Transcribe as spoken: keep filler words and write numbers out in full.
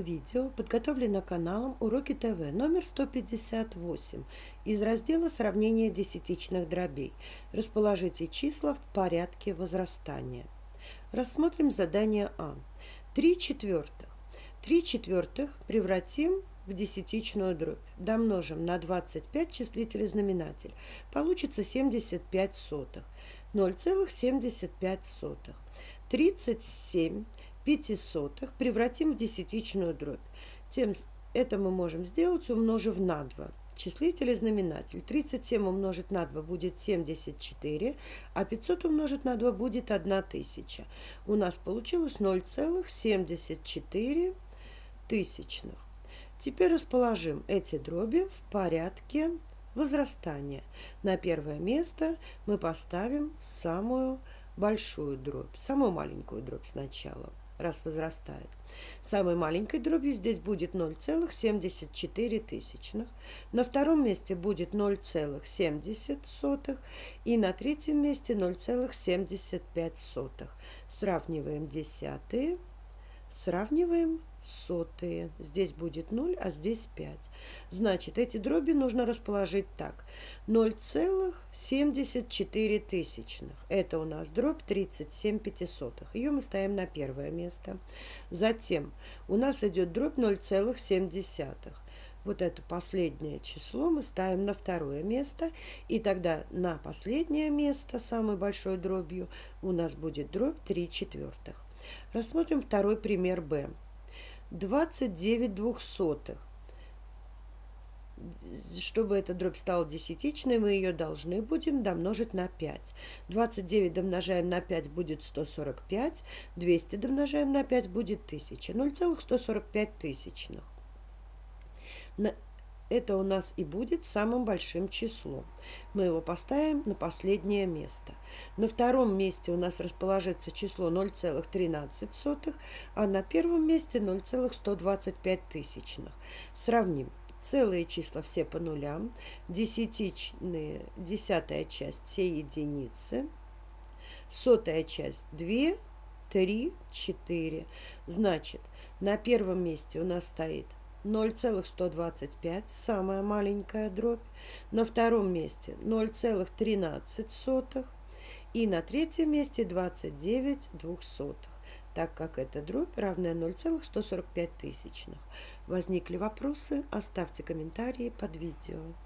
видео подготовлено каналом Уроки ТВ номер сто пятьдесят восемь из раздела «Сравнение десятичных дробей». Расположите числа в порядке возрастания. Рассмотрим задание А. три четвертых. три четвертых превратим в десятичную дробь. Домножим на двадцать пять числитель и знаменатель. Получится семьдесят пять сотых. ноль целых семьдесят пять сотых. тридцать семь пятисотых превратим в десятичную дробь. Тем, это мы можем сделать, умножив на два. Числитель и знаменатель. тридцать семь умножить на два будет семьдесят четыре, а пятьсот умножить на два будет одна тысяча. У нас получилось ноль целых семьдесят четыре тысячных. Теперь расположим эти дроби в порядке возрастания. На первое место мы поставим самую большую дробь, самую маленькую дробь сначала, раз возрастает. Самой маленькой дробью здесь будет ноль целых семьдесят четыре тысячных. На втором месте будет ноль целых семьдесят сотых. И на третьем месте ноль целых семьдесят пять сотых. Сравниваем десятые. Сравниваем сотые. Здесь будет ноль, а здесь пять. Значит, эти дроби нужно расположить так. ноль целых семьдесят четыре тысячных. Это у нас дробь тридцать семь пятисотых. Ее мы ставим на первое место. Затем у нас идет дробь ноль целых семь десятых. Вот это последнее число мы ставим на второе место. И тогда на последнее место самой большой дробью у нас будет дробь три четвертых. Рассмотрим второй пример Б. двадцать девять двухсотых. Чтобы эта дробь стала десятичной, мы ее должны будем домножить на пять. двадцать девять домножаем на пять будет сто сорок пять. двести домножаем на пять будет тысяча. ноль целых сто сорок пять тысячных. Это у нас и будет самым большим числом. Мы его поставим на последнее место. На втором месте у нас расположится число ноль целых тринадцать сотых, а на первом месте ноль целых сто двадцать пять тысячных. Сравним. Целые числа все по нулям. Десятичные, десятая часть все единицы. Сотая часть две, три, четыре. Значит, на первом месте у нас стоит ноль целых сто двадцать пять, самая маленькая дробь. На втором месте ноль целых тринадцать сотых. И на третьем месте двадцать девять двухсотых, так как эта дробь равна ноль целых сто сорок пять тысячных. Возникли вопросы? Оставьте комментарии под видео.